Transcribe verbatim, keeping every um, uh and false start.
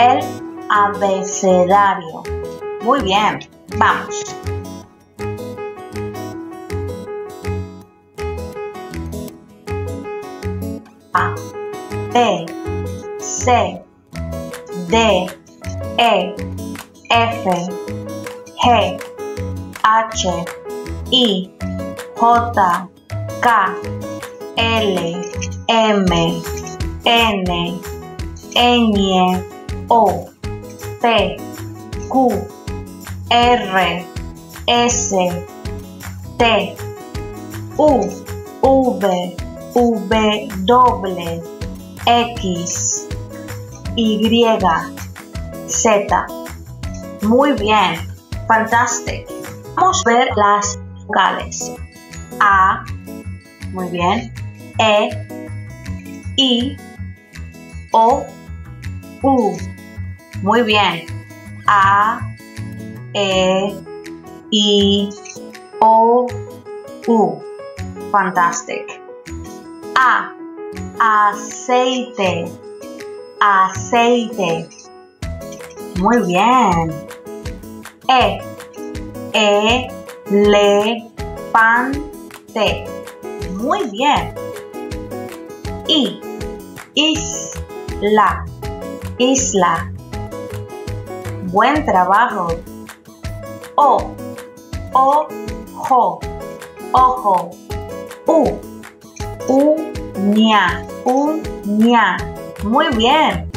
el abecedario. Muy bien, vamos. A, B, C, D, E, F, G, H, I, J, K, L, M, N, Ñ, O, P, Q, R, S, T, U, V, W, X, Y, Z. Muy bien, fantástico. Vamos a ver las vocales. A, muy bien, E, I, O, U. Muy bien. A, E, I, O, U. Fantástico. A, aceite, aceite. Muy bien. E, elefante. Muy bien. I, isla, isla. Buen trabajo. O, ojo, ojo. U, uña, uña. Muy bien.